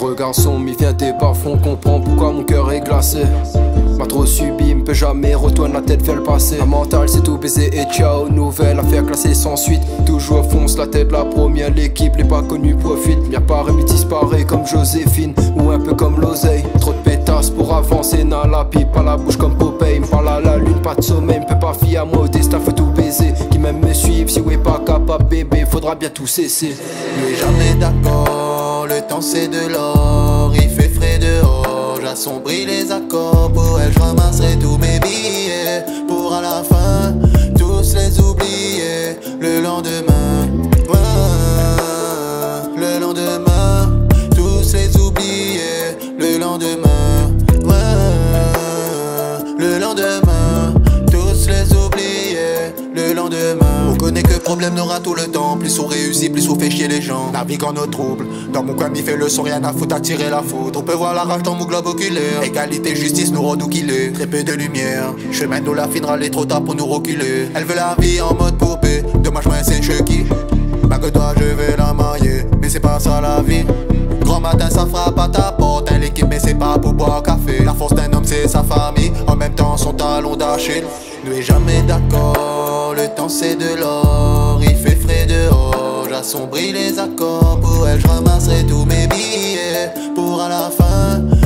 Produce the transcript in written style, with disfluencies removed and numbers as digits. Regarde sombre, vient des bas-fonds, comprends pourquoi mon cœur est glacé. M'a trop subi, me peut jamais, retourne la tête vers le passé. Un mental c'est tout baiser et ciao, nouvelle affaire classée sans suite. Toujours fonce la tête, la première, l'équipe, les pas connus profitent. M'y apparaît, mais disparaît comme Joséphine, ou un peu comme l'oseille. Trop de pétasses pour avancer, n'a la pipe à la bouche comme Popeye. M'parle à la lune, pas de sommeil, m'peu pas fier à moi au destin, faut tout baiser. Qui même me suivent, si ouais pas capable bébé, faudra bien tout cesser. Mais j'en ai d'accord. Le temps c'est de l'or, il fait frais dehors. J'assombris les accords, pour elle je ramasserai tous mes billets, pour à la fin, tous les oublier. Le lendemain, ouais, le lendemain, tous les oublier. Le lendemain, ouais, le lendemain, tous les oublier. Le lendemain. On connaît que problème n'aura tout le temps. Plus on réussit, plus on fait chier les gens. Navigue en nos troubles, dans mon coin il fait le son. Rien à foutre, attirer la faute. On peut voir la rage dans mon globe oculaire. Égalité, justice nous rend d'où qu'il est. Très peu de lumière, chemin nous la finera. Les trop tard pour nous reculer. Elle veut la vie en mode poupée. Dommage moi c'est Chucky. Pas que toi je vais la marier. Mais c'est pas ça la vie. Grand matin ça frappe à ta porte. Elle l'équipe mais c'est pas pour boire café. La force d'un homme c'est sa famille. En même temps son talon d'Achille. Nous est jamais d'accord. Le temps c'est de l'or, il fait frais dehors. J'assombris les accords, pour elle je ramasserai tous mes billets, pour à la fin